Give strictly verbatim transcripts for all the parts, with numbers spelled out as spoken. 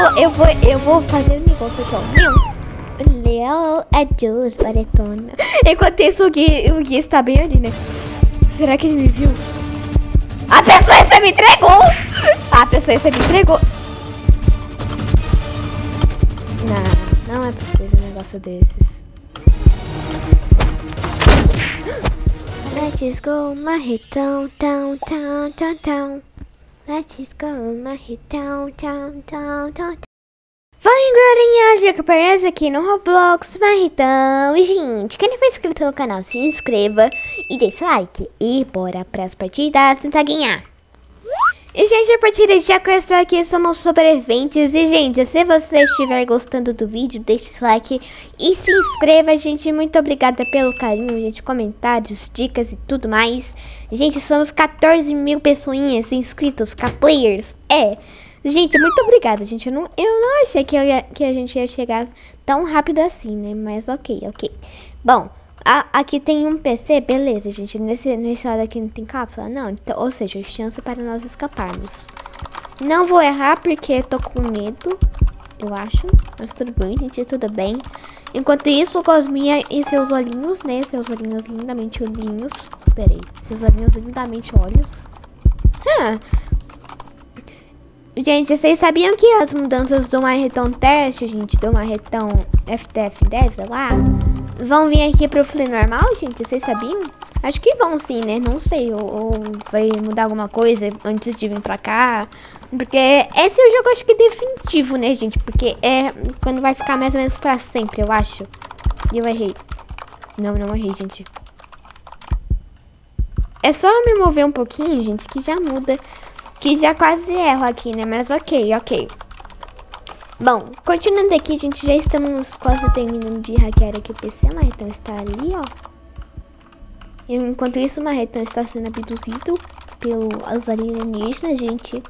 Pô, eu vou, eu vou fazer um negócio aqui, ó. Meu, Leo, adios, baretona. Enquanto isso, o Gui, o Gui está bem ali, né? Será que ele me viu? A pessoa essa me entregou! A pessoa essa me entregou! Não, não é possível um negócio desses. Let's go, Marretão, tão, tão, tão, tão. Let's go, Marretão, tão, tão, tão, tão. Fala, galerinha, já que aparece aqui no Roblox, Marretão. Gente, quem não foi inscrito no canal, se inscreva e deixa o like. E bora pras partidas tentar ganhar. E, gente, a partida já começou aqui, somos sobreviventes. E, gente, se você estiver gostando do vídeo, deixa seu like e se inscreva, gente. Muito obrigada pelo carinho, gente, comentários, dicas e tudo mais. Gente, somos quatorze mil pessoinhas inscritos, K-players, é... Gente, muito obrigada, gente. Eu não, eu não achei que, eu ia, que a gente ia chegar tão rápido assim, né? Mas ok, ok. Bom, a, aqui tem um P C, beleza, gente. Nesse, nesse lado aqui não tem cápsula, não. Então, ou seja, chance para nós escaparmos. Não vou errar porque eu tô com medo, eu acho. Mas tudo bem, gente, tudo bem. Enquanto isso, o Cosminha e seus olhinhos, né? Seus olhinhos lindamente olhinhos. Peraí, seus olhinhos lindamente olhos. Hã? Gente, vocês sabiam que as mudanças do Marretão Teste, gente, do Marretão F T F dez lá, vão vir aqui pro Free Normal, gente? Vocês sabiam? Acho que vão sim, né? Não sei, ou, ou vai mudar alguma coisa antes de vir pra cá. Porque esse é o jogo, acho que definitivo, né, gente? Porque é quando vai ficar mais ou menos pra sempre, eu acho. E eu errei. Não, não errei, gente. É só me mover um pouquinho, gente, que já muda. Que já quase erro aqui, né? Mas ok, ok. Bom, continuando aqui, gente, já estamos quase terminando de hackear aqui o P C. O Marretão está ali, ó. E enquanto isso, o Marretão está sendo abduzido pelos alienígenas, gente.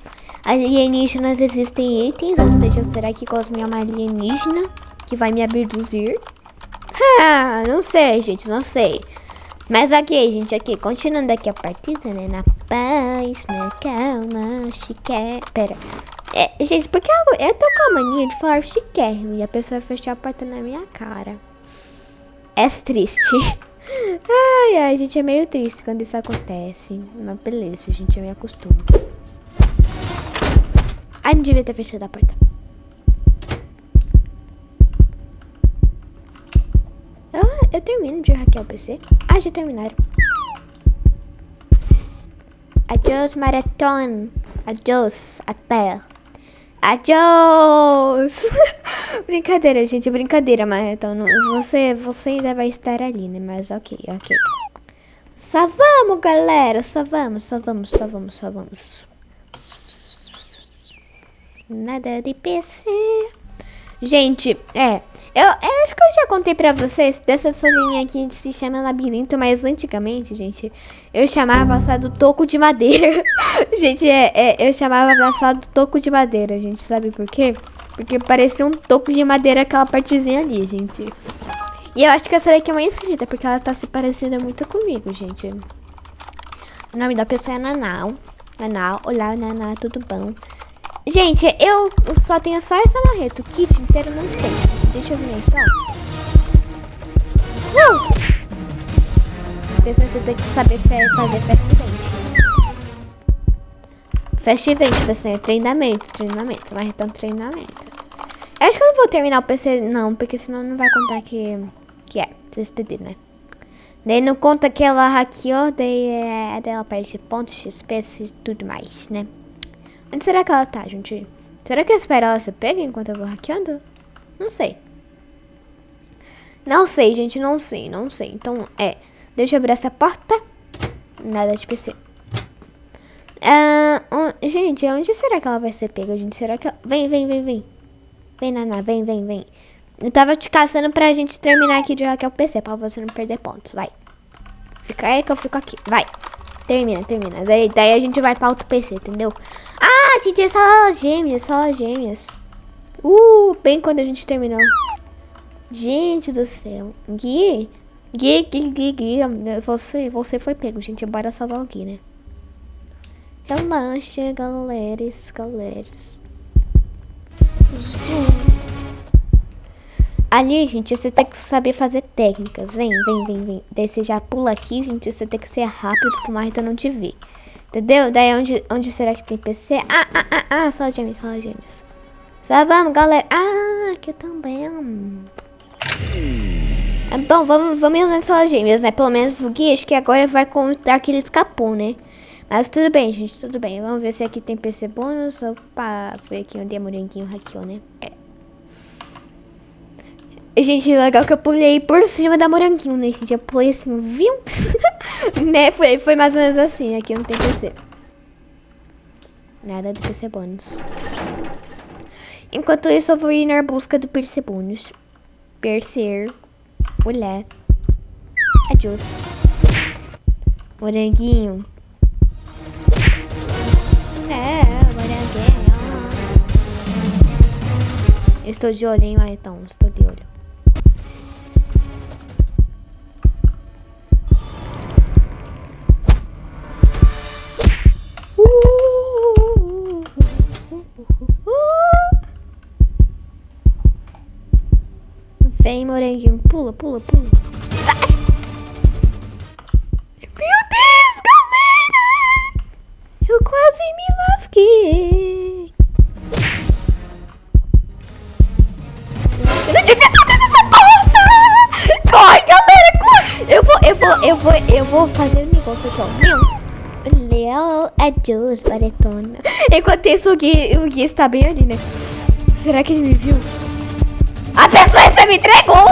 Alienígenas existem itens, ou seja, será que Cosme é uma alienígena que vai me abduzir? Ah, não sei, gente, não sei. Mas aqui, gente, aqui, continuando aqui a partida, né, na paz, na calma, chiquérrimo. Pera, é, gente, porque eu, eu tô com a mania de falar chiquérrimo e a pessoa fechar a porta na minha cara. É triste. Ai, ai, gente, é meio triste quando isso acontece, mas beleza, gente, eu me acostumo. Ai, não devia ter fechado a porta. Eu termino de hackear o P C. Ah, já terminaram. Adiós, Marretão. Adiós, até. Adiós. Brincadeira, gente. Brincadeira, Marretão. Você, você ainda vai estar ali, né? Mas ok, ok. Só vamos, galera. Só vamos, só vamos, só vamos, só vamos. Nada de P C. Gente, é... Eu, eu acho que eu já contei pra vocês dessa salinha aqui que se chama labirinto, mas antigamente, gente, eu chamava a sala do toco de madeira. Gente, é, é, eu chamava a sala do toco de madeira, gente, sabe por quê? Porque parecia um toco de madeira aquela partezinha ali, gente. E eu acho que essa daqui é uma inscrita, porque ela tá se parecendo muito comigo, gente. O nome da pessoa é Nanau. Nanau, olá, Naná, tudo bom? Gente, eu só tenho só essa marreta, o kit inteiro não tem. Deixa eu vir aqui, ó. Não! Pessoal, você tem que saber fazer fast event. Fast event, pessoal. É treinamento, treinamento. Mas então, treinamento. Eu acho que eu não vou terminar o P C, não. Porque senão não vai contar que, que é. Vocês entenderam, né? Daí não conta que ela hackeou. Daí é dela perde pontos, X P e tudo mais, né? Onde será que ela tá, gente? Será que eu espero ela se pega enquanto eu vou hackeando? Não sei. Não sei, gente. Não sei, não sei. Então, é. Deixa eu abrir essa porta. Nada de P C. Ah, um, gente, onde será que ela vai ser pega, gente? Será que ela... Vem, vem, vem, vem. Vem, Naná. Vem, vem, vem. Eu tava te caçando pra gente terminar aqui de hackear o P C. Pra você não perder pontos. Vai. Fica aí que eu fico aqui. Vai. Termina, termina. Daí, daí a gente vai pra outro P C, entendeu? Ah, gente, é sala gêmeas. Sala gêmeas. Uh, bem quando a gente terminou. Gente do céu. Gui, Gui, Gui, Gui, Gui. Você, você foi pego, gente. Bora salvar o Gui, né? Relaxa, galeras, galeras. Ali, gente, você tem que saber fazer técnicas. Vem, vem, vem, vem. Daí você já pula aqui, gente. Você tem que ser rápido pro Marretão não te ver. Entendeu? Daí onde, onde será que tem P C? Ah, ah, ah, ah. Sala gêmeas, sala gêmeas. Só vamos, galera. Ah, aqui também. Ah, bom, vamos, vamos na sala gêmeas, né? Pelo menos o guia, acho que agora vai contar que ele escapou, né? Mas tudo bem, gente, tudo bem. Vamos ver se aqui tem P C bônus. Opa, foi aqui onde a moranguinho hackeou, né? É. Gente, legal que eu pulei por cima da moranguinho, né, gente? Eu pulei assim, viu? Né? Foi, foi mais ou menos assim. Aqui não tem P C. Nada de P C bônus. Enquanto isso, eu vou ir na busca do P C bônus. Percer. Olé. Adiós. Moranguinho. É, moranguinho. Eu estou de olho, hein, Marretão? Estou de olho. Vem, moranguinho, pula, pula, pula. Ah! Meu Deus, galera! Eu quase me lasquei. Eu não devia estar dando essa porta! Corre, galera, corre! Eu vou, eu vou, eu vou, eu vou fazer um negócio aqui, ó. Meu! Leo, adiós, baretona. Enquanto isso, o guia, o guia está bem ali, né? Será que ele me viu? A pessoa essa me entregou!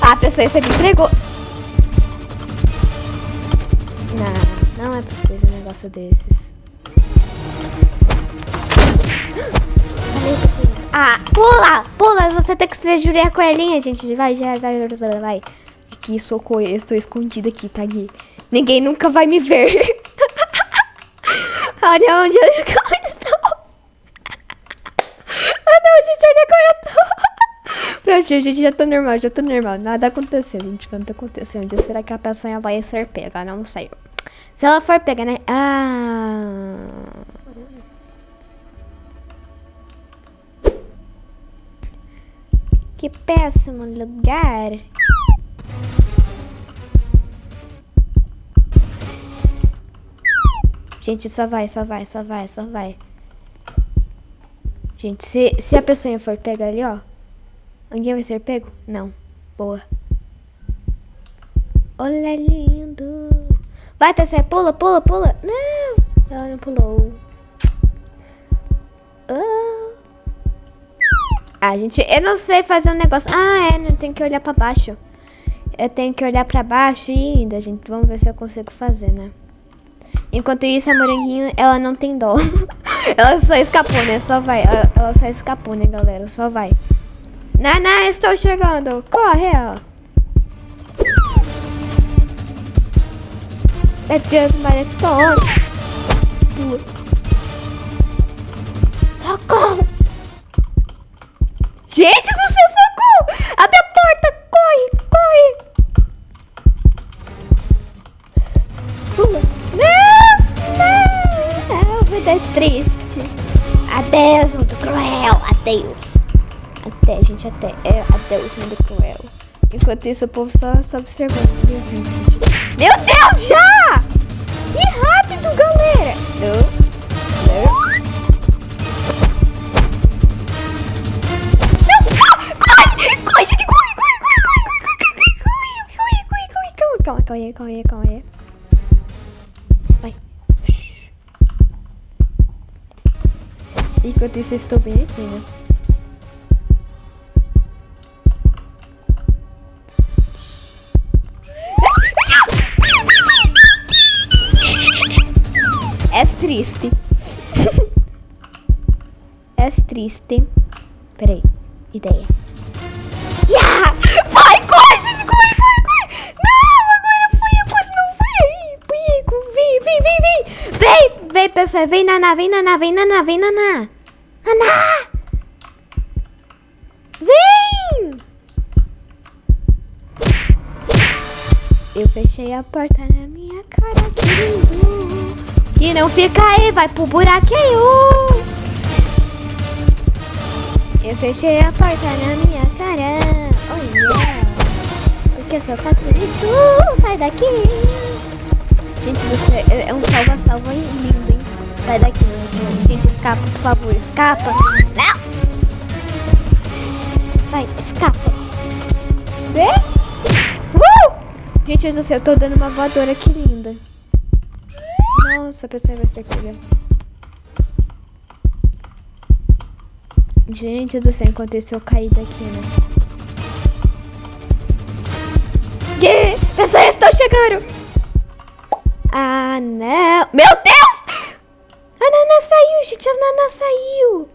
A pessoa essa me entregou! Não, não é possível um negócio desses. Ah, pula! Pula! Você tem que se desjurar com a coelhinha, gente. Vai, já, vai, vai, vai. Aqui, socorro. Eu estou escondida aqui, tá, Gui? Ninguém nunca vai me ver. Olha onde eu estou. Ah, não, gente, olha como eu estou. Pronto, gente, já tô normal, já tô normal. Nada aconteceu, gente, nada aconteceu. Um dia será que a peçonha vai ser pega? Não sei. Se ela for pega, né? Ah... Que péssimo lugar. Gente, só vai, só vai, só vai, só vai. Gente, se, se a peçonha for pega ali, ó. Alguém vai ser pego? Não. Boa. Olha, lindo. Vai, P C. Pula, pula, pula. Não. Ela não pulou. Oh. Ah, gente. Eu não sei fazer um negócio. Ah, é. Não tenho que olhar pra baixo. Eu tenho que olhar pra baixo e ainda, gente. Vamos ver se eu consigo fazer, né? Enquanto isso, a moranguinho, ela não tem dó. Ela só escapou, né? Só vai. Ela, ela só escapou, né, galera? Só vai. Naná, estou chegando. Corre, ó. Adiós, Marretão. Socorro. Gente do céu, socorro. Abre a porta. Corre, corre. Pula. Não, não. A vida é triste. Adeus, muito cruel. Adeus. Até, gente, até. É, até o mundo cruel. Enquanto isso, o povo só, só observando. Meu Deus, gente. Meu Deus, já! Que rápido, galera! Eu... Eu... Calma, calma, calma, calma. Vai. Enquanto isso, eu estou bem aqui, né? É triste. É triste. Peraí. Ideia. Yeah! Vai, corre, gente! Corre, corre, corre! Não, agora foi. Eu quase não vi. Vem, vem, vem, vem. Vem, vem, pessoal. Vem, Naná. Vem, Naná. Vem, Naná. Vem, Naná. Naná! Vem! Eu fechei a porta na minha cara. Que E não fica aí, vai pro buraquinho. Eu fechei a porta na minha cara. Oh yeah. Porque eu só faço isso. Sai daqui. Gente, você é um salva-salva lindo, hein? Sai daqui, meu. Gente, escapa, por favor. Escapa. Não. Vai, escapa. Vê? Uh! Gente, eu, sei, eu tô dando uma voadora. Que linda. Nossa, a pessoa vai ser comigo. Gente do céu, enquanto isso eu caí daqui, né? Yeah, pessoas estão chegando! Ah, não! Meu Deus! A Naná saiu, gente! A Naná saiu!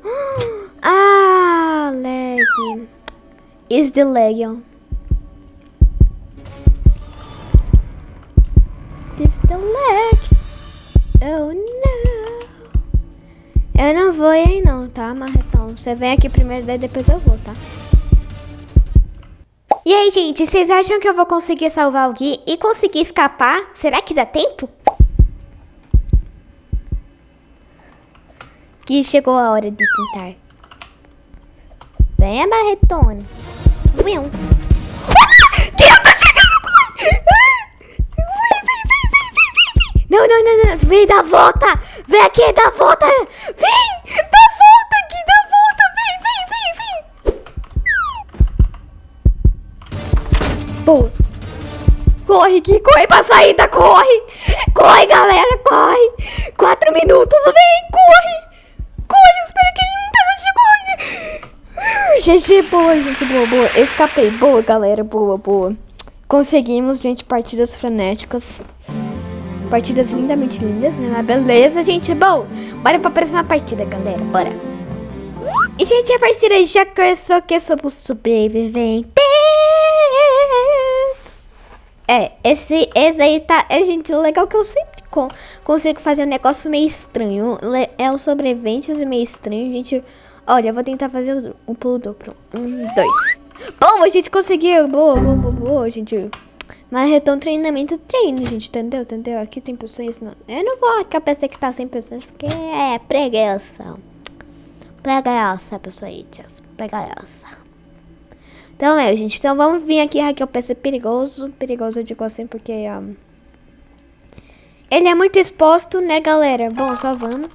Ah, lag! Is the lag on? Is the lag? Oh, não! Eu não vou ir aí não, tá, Marretão? Você vem aqui primeiro, daí depois eu vou, tá? E aí, gente, vocês acham que eu vou conseguir salvar alguém e conseguir escapar? Será que dá tempo? Que chegou a hora de tentar. Venha, Marretona. Viu? Que eu tô chegando com ele! Não, não, não, não. Vem dar volta! Vem aqui, dá volta! Vem! Dá volta aqui, dá volta! Vem, vem, vem, vem! Boa! Corre aqui, corre pra saída, corre! Corre, galera, corre! Quatro minutos, vem, corre! Corre, espera que ainda chegou! G G, boa, gente, boa, boa. Escapei, boa, galera, boa, boa. Conseguimos, gente, partidas frenéticas. Partidas lindamente lindas, né? Mas beleza, gente. Bom, bora pra próxima partida, galera. Bora. E, gente, a partida já começou aqui sobre o sobreviventes. É, esse, esse aí tá... É, gente, legal que eu sempre con consigo fazer um negócio meio estranho. É o sobreviventes meio estranho, gente. Olha, eu vou tentar fazer o, o pulo duplo. Um, dois. Bom, a gente conseguiu. Boa, boa, boa, boa, gente. Marretão treinamento treino, gente, entendeu? Entendeu? Aqui tem pessoas, não. Eu não vou aqui a pessoa que tá sem pessoas, porque é preguiça. Preguiça, pessoa aí, preguiça. Então é, gente, então vamos vir aqui, aqui o P C perigoso, perigoso eu digo assim, porque um, ele é muito exposto, né, galera? Bom, só vamos.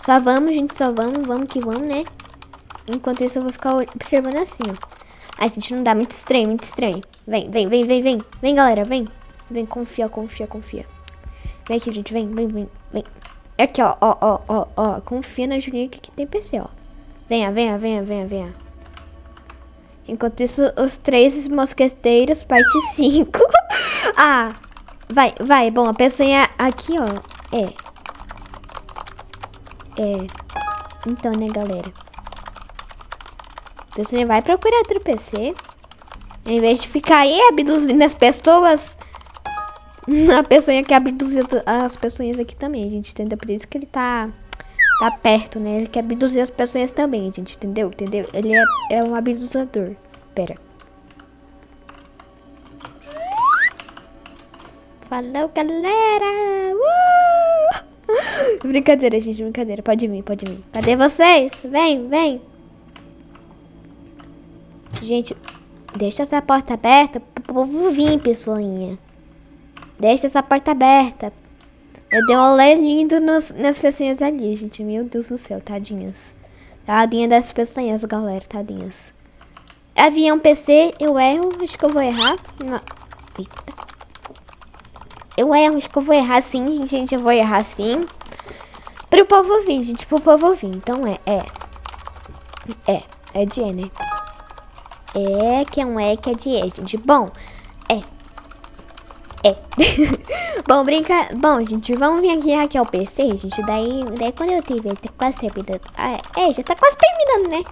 Só vamos, gente, só vamos, vamos que vamos, né? Enquanto isso eu vou ficar observando assim, ó. A gente não dá, muito estranho, muito estranho. Vem, vem, vem, vem, vem. Vem, galera, vem. Vem, confia, confia, confia. Vem aqui, gente, vem, vem, vem, vem. É aqui, ó, ó, ó, ó, ó. Confia na Juninha que, que tem P C, ó. Venha, venha, venha, venha, venha. Enquanto isso, os três mosqueteiros, parte cinco. Ah, vai, vai. Bom, a pecinha aqui, ó, é. É. Então, né, galera. Você vai procurar outro P C. Em vez de ficar aí abduzindo as pessoas. A pessoa que abduzia as pessoas aqui também, gente. Entendeu? Por isso que ele tá, tá perto, né? Ele quer abduzir as pessoas também, gente. Entendeu? Entendeu? Ele é, é um abduzador. Pera. Falou, galera! Uh! Brincadeira, gente. Brincadeira. Pode vir, pode vir. Cadê vocês? Vem, vem. Gente, deixa essa porta aberta pro povo vir, pessoinha. Deixa essa porta aberta. Eu dei um olé lindo nos, nas peçanhas ali, gente. Meu Deus do céu, tadinhas. Tadinha das peçanhas, galera, tadinhas. Havia um P C, eu erro, acho que eu vou errar. Eita. Eu erro, acho que eu vou errar sim, gente, eu vou errar sim. Pro povo vir, gente, pro povo vir. Então é, é. É, é de E, né? É, que é um é, que é de E, gente. Bom, é. É. Bom, brinca... Bom, gente, vamos vir aqui hackear o P C, gente. Daí, daí quando eu tiver quase terminando... Ah, é, já tá quase terminando, né?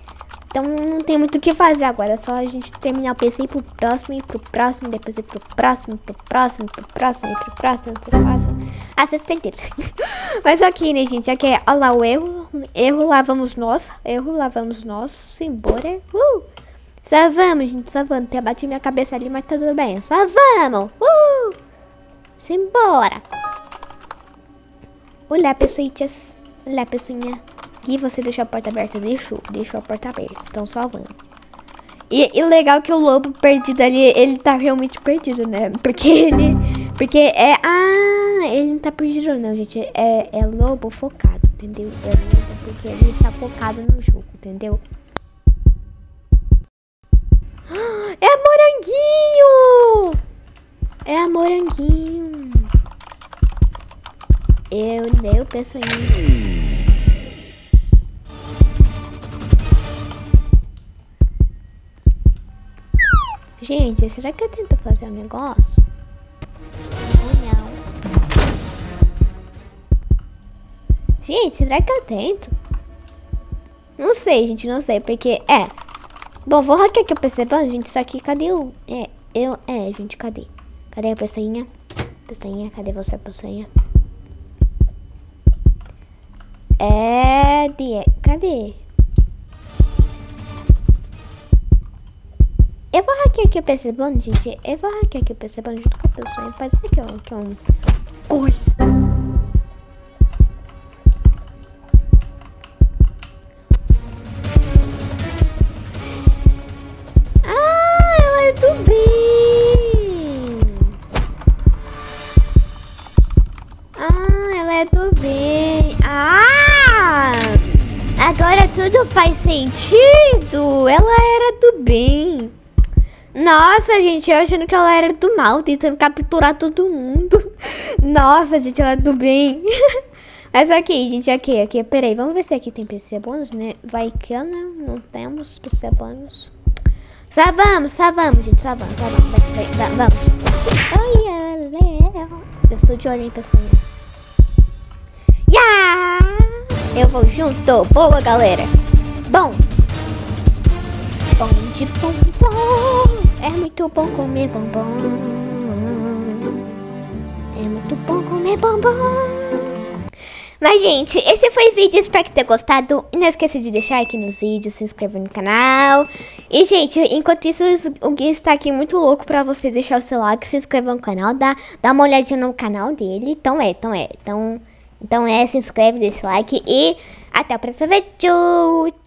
Então, não tem muito o que fazer agora. É só a gente terminar o P C e ir pro próximo, e pro próximo, depois ir pro próximo, pro próximo, pro próximo, pro próximo, pro próximo. Ah, vocês entenderam. Mas aqui, né, gente? Aqui é... Olha lá o erro. Erro, lá vamos nós. Erro, lá vamos nós. Embora. Uh! Só vamos, gente, só vamos. Até bati minha cabeça ali, mas tá tudo bem. Só vamos. Uh! Simbora. Olá, pessoinhas. Olá, pessoinha. aqui você deixa a porta aberta. Deixou, deixou a porta aberta. Estão salvando. E, e legal que o lobo perdido ali, ele tá realmente perdido, né? Porque ele... Porque é... Ah, ele não tá perdido não, gente. É, é lobo focado, entendeu? É lobo porque ele está focado no jogo, entendeu? É moranguinho! É moranguinho. Eu nem penso em... Gente, será que eu tento fazer um negócio? Não. Gente, será que eu tento? Não sei, gente, não sei, porque... É. Bom, vou hackear aqui o P C, bom, gente, só que cadê o... É, eu... É, gente, cadê? Cadê a pessoinha? Pessoinha, cadê você, pessoinha? É... De... Cadê? Eu vou hackear aqui o P C Bone, gente. Eu vou hackear aqui o P C Bone junto com a pessoa. Parece que é um... Que é um... Corre! Ah, ela é do bem! Ah, ela é do bem! Ah! Agora tudo faz sentido! Ela era do bem! Nossa, gente, eu achando que ela era do mal, tentando capturar todo mundo. Nossa, gente, ela é do bem. Mas aqui, gente, aqui, aqui. Peraí, vamos ver se aqui tem P C bônus, né? Vai que não, não temos P C bônus. Só vamos, só vamos, gente, só vamos, só vamos. Vai, vai, vai, vamos. Eu estou de olho, hein, pessoal. Yeah! Eu vou junto. Boa, galera. Bom. Bom de bombom. É muito bom comer bombom. É muito bom comer bombom. Mas, gente, esse foi o vídeo. Espero que tenha gostado. E não esqueça de deixar aqui nos vídeos, se inscrever no canal. E, gente, enquanto isso, o Gui está aqui muito louco pra você deixar o seu like, se inscrever no canal, dá, dá uma olhadinha no canal dele. Então é, então é. Então, então é, se inscreve, deixa o like. E até o próximo vídeo.